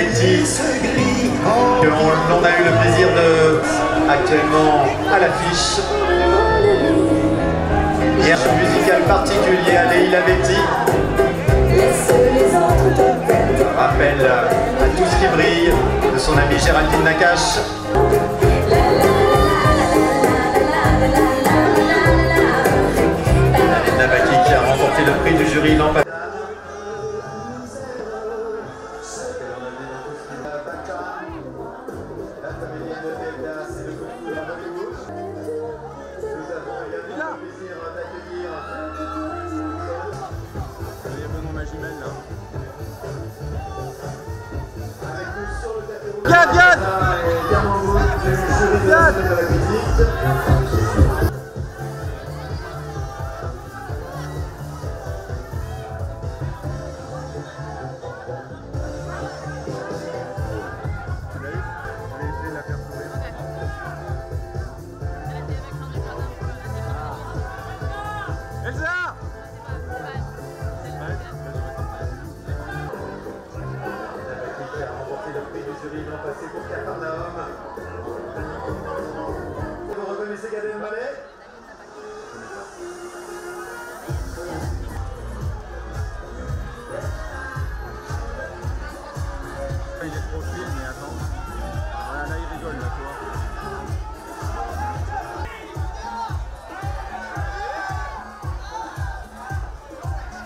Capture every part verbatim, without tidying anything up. Betti, qu'on a eu le plaisir de actuellement à l'affiche. Et un musical particulier à Leïla Betti. Rappel à tout ce qui brille de son amie Géraldine Nakache. Le prix du jury l'an passé. Viens, viens. C'est pour Catarnaum. Vous reconnaissez Gadi Mballet? Il est trop fil, mais attends. Voilà, là, il rigole, là, tu vois.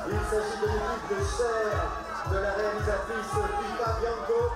Il s'agit de l'équipe de chair de la réalisatrice Leïla Betti.